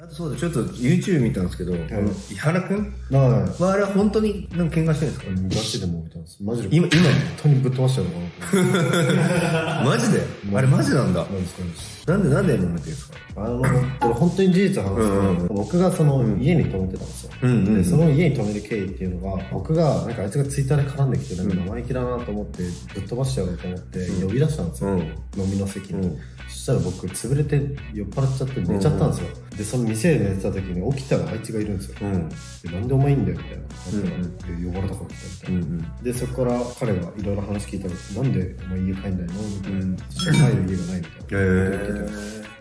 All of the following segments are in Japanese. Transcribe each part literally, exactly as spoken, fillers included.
あとそうだ、ちょっと YouTube 見たんですけど、はい、あの伊原くん、はい、あれは本当になんか喧嘩してるんですか？ガチでも見たんです。マジで今本当にぶっ飛ばしたのかなマジであれマジなんだ。なんですかね、なんでなんで揉めてるんですか？あの俺本当に事実話すの、うんうん、僕がその家に泊めてたんですよ、うんうんうん、でその家に泊める経緯っていうのが、僕がなんかあいつが Twitter で絡んできて、なんか生意気だなと思ってぶっ飛ばしちゃうと思って呼び出したんですよ、うん、飲みの席に、うん、そしたら僕潰れて酔っ払っちゃって寝ちゃったんですよ、うんうん、でその店で寝てた時に起きたらあいつがいるんですよ、うん、でなんでお前いいんだよみたいな、うんうん、呼ばれたから来たみたいな、うんうん、でそこから彼がいろいろ話聞いたら、なんでお前家帰んないのみたいな、うん、そしたら帰る家がないみたいな、え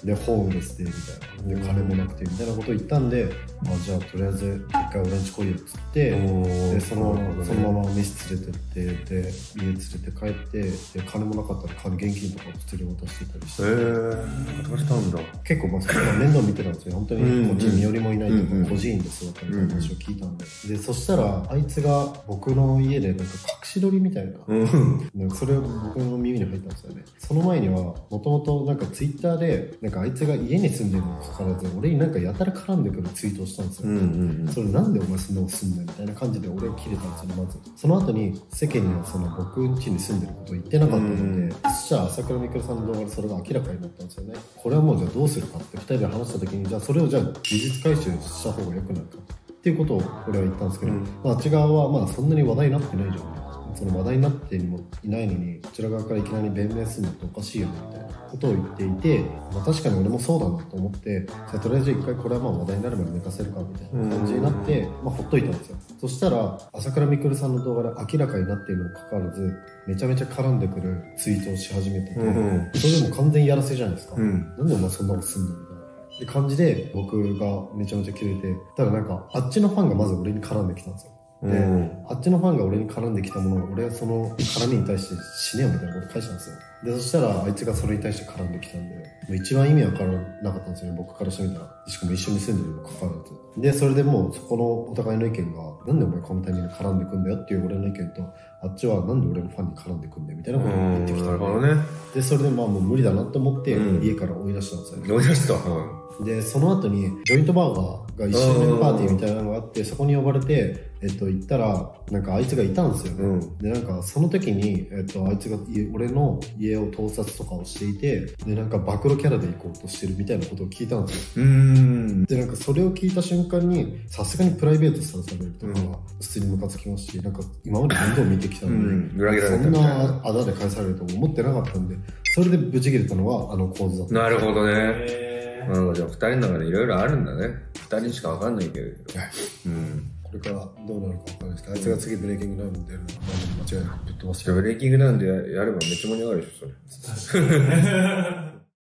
ー、でホームレスでみたいな、で金もなくてみたいなことを言ったんで、まあ、じゃあとりあえず一回俺んち来いよっつって、でその、ね、そのまま飯連れてってで家連れて帰って、で金もなかったら金現金とか普通に渡してたりして、えー、渡したんだ。結構まあ面倒見てたんですよ本当に、こっち身寄りもいないとか、うんうん、個人で育ったみたいな話を聞いたんで、うんうん、でそしたらあいつが僕の家でなんか隠し撮りみたいな、うん、なんかそれを僕の耳に入ったんですよね。その前にはもともとなんかツイッターでなんかあいつが家に住んでるのにかかわらず俺になんかやたら絡んでくるツイートをしたんですよ、うんうんうん、それなんでお前そんなの住んだみたいな感じで俺を切れたんですよ。まずその後に世間にはその僕ん家に住んでることを言ってなかったので、うん、そしたら朝倉未来さんの動画でそれが明らかになったんですよね。これはもうじゃあどうするかってふたりで話した時に、じゃあそれをじゃあ技術回収した方が良くなるかっていうことを俺は言ったんですけど、うん、まあ、あっち側はまあそんなに話題になってないじゃん、その話題になってもいないのにこちら側からいきなり弁明するのっておかしいよねみたいなことを言っていて、まあ、確かに俺もそうだなと思って、じゃあとりあえず一回これはまあ話題になるまで寝かせるかみたいな感じになって、まあ、ほっといたんですよ。そしたら朝倉未来さんの動画で明らかになっているにもかかわらずめちゃめちゃ絡んでくるツイートをし始めてて、うん、それでも完全やらせじゃないですか、うん、なんでお前そんなのすんのって感じで僕がめちゃめちゃキレてたら、なんかあっちのファンがまず俺に絡んできたんですよ、うん、であっちのファンが俺に絡んできたものを俺はその絡みに対して死ねよみたいなこと返したんですよ。でそしたらあいつがそれに対して絡んできたんで、もう一番意味わからなかったんですよね、僕からしてみたら。しかも一緒に住んでるのかかわらず。でそれでもうそこのお互いの意見が、なんでお前このタイミングで絡んでくんだよっていう俺の意見と、あっちはなんで俺のファンに絡んでくんだよみたいなことを言ってきたんで、ね、でそれでまあもう無理だなと思って、うん、家から追い出したんですよね。追い出した、うん、でその後にジョイントバーガーが一周年パーティーみたいなのがあって、そこに呼ばれて、えっと、行ったらなんかあいつがいたんですよね、うん、でなんかその時に、えっと、あいつが俺の家を盗撮とかをしていて、でなんか暴露キャラで行こうとしてるみたいなことを聞いたんですよ。うーん、でなんかそれを聞いた瞬間にさすがにプライベートさらされるとか、うん、普通にムカつきますし、なんか今まで面倒見てきたので、うん、裏切られたみたいな、そんなあだで返されると思ってなかったんで、それでブチ切れたのはあの構図だった。なるほどね。なんかじゃあふたりの中でいろいろあるんだね。ふたりしか分かんないけど、うん、これからどうなるか分かんないですけど、あいつが次ブレイキングダウンでやるの間違いなくぶっ飛ばして、ブレイキングダウンでやればめっちゃ盛り上がるでしょそれ